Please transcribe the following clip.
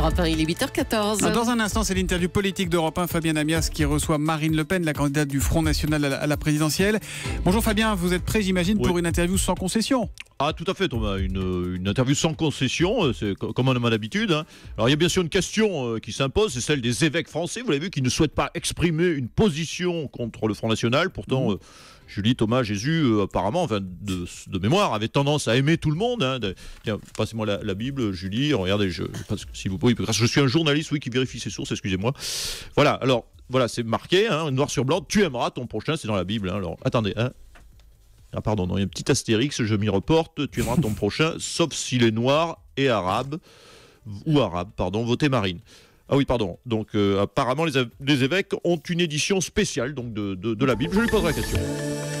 Europe 1, il est 8h14. Dans un instant, c'est l'interview politique d'Europe 1. Fabien Amias qui reçoit Marine Le Pen, la candidate du Front National à la présidentielle. Bonjour Fabien, vous êtes prêt, j'imagine, oui, pour une interview sans concession? Ah, tout à fait, Thomas. Une interview sans concession, c'est comme on a l'habitude. Hein. Alors, il y a bien sûr une question qui s'impose, c'est celle des évêques français, vous l'avez vu, qui ne souhaitent pas exprimer une position contre le Front National. Pourtant, Julie, Thomas, Jésus, apparemment, enfin, de mémoire, avait tendance à aimer tout le monde. Hein. Tiens, passez-moi la Bible, Julie, regardez, parce que, si vous pouvez, parce que je suis un journaliste, oui, qui vérifie ses sources, excusez-moi. Voilà, alors, voilà, c'est marqué, hein, noir sur blanc, tu aimeras ton prochain, c'est dans la Bible. Hein. Alors, attendez, hein. Ah pardon, non, il y a un petit astérix, je m'y reporte, tu aimeras ton prochain, sauf s'il est noir et arabe, ou arabe, pardon, votez Marine. Ah oui, pardon, donc apparemment les évêques ont une édition spéciale donc, de la Bible, je lui poserai la question.